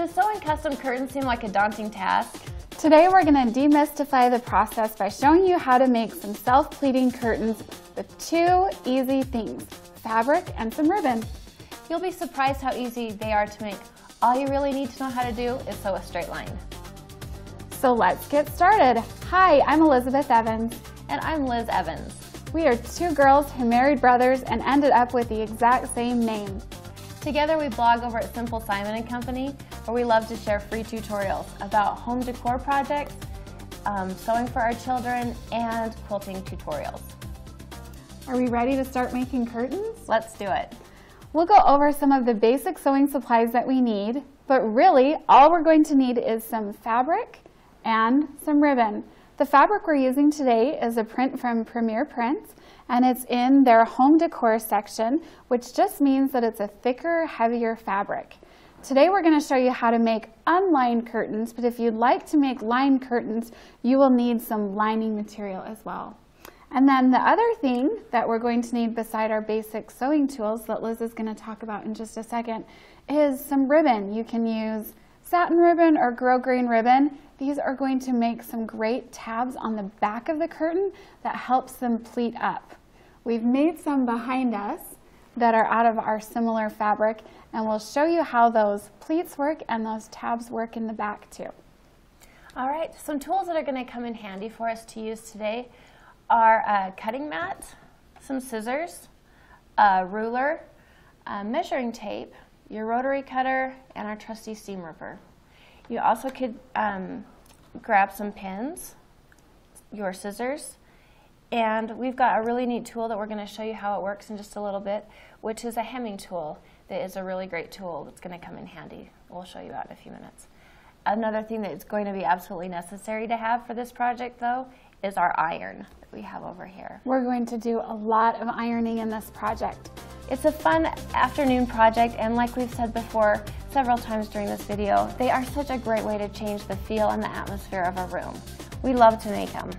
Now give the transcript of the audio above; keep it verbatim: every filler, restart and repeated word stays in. Does sewing custom curtains seem like a daunting task? Today we're going to demystify the process by showing you how to make some self-pleating curtains with two easy things, fabric and some ribbon. You'll be surprised how easy they are to make. All you really need to know how to do is sew a straight line. So let's get started. Hi, I'm Elizabeth Evans. And I'm Liz Evans. We are two girls who married brothers and ended up with the exact same name. Together we blog over at Simple Simon and Company, where we love to share free tutorials about home decor projects, um, sewing for our children, and quilting tutorials. Are we ready to start making curtains? Let's do it. We'll go over some of the basic sewing supplies that we need, but really all we're going to need is some fabric and some ribbon. The fabric we're using today is a print from Premier Prints, and it's in their home decor section, which just means that it's a thicker, heavier fabric. Today we're going to show you how to make unlined curtains, but if you'd like to make lined curtains, you will need some lining material as well. And then the other thing that we're going to need beside our basic sewing tools that Liz is going to talk about in just a second is some ribbon. You can use satin ribbon or grosgrain ribbon. These are going to make some great tabs on the back of the curtain that helps them pleat up. We've made some behind us that are out of our similar fabric, and we'll show you how those pleats work and those tabs work in the back too. All right, some tools that are going to come in handy for us to use today are a cutting mat, some scissors, a ruler, a measuring tape, your rotary cutter, and our trusty seam ripper. You also could um, grab some pins, your scissors, and we've got a really neat tool that we're going to show you how it works in just a little bit, which is a hemming tool that is a really great tool that's going to come in handy. We'll show you out in a few minutes. Another thing that's going to be absolutely necessary to have for this project, though, is our iron that we have over here. We're going to do a lot of ironing in this project. It's a fun afternoon project, and like we've said before several times during this video, they are such a great way to change the feel and the atmosphere of a room. We love to make them.